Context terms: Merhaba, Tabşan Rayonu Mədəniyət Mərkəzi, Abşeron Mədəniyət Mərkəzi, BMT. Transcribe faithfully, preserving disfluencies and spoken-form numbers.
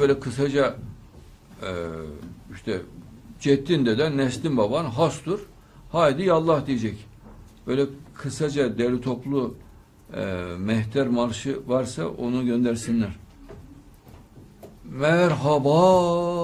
Böyle kısaca e, işte Ceddin deden, Neslin baban hastur, haydi yallah diyecek. Böyle kısaca derli toplu e, mehter marşı varsa onu göndersinler. Merhaba.